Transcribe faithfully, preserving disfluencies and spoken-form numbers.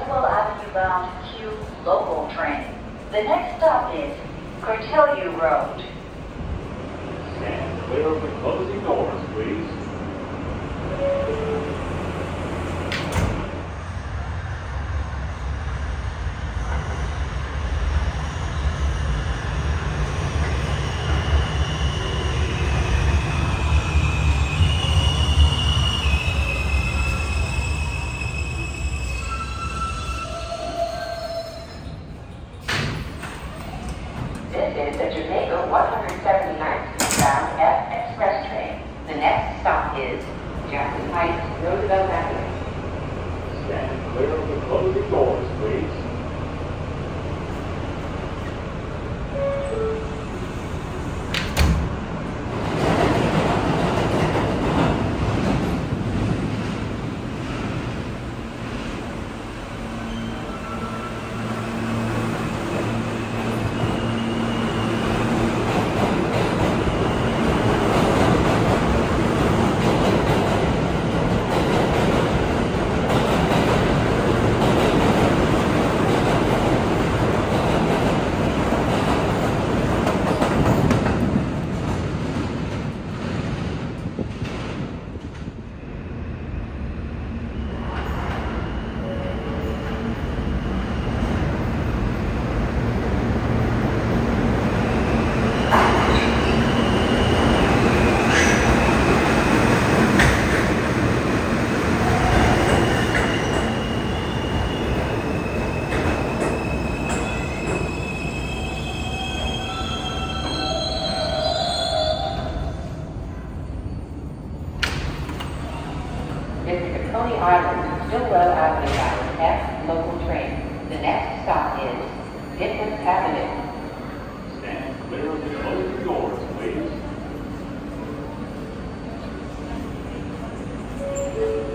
Bidwell Avenue bound Q local train. The next stop is Cortelyou Road. Stand clear of the closing doors, please. Thank you.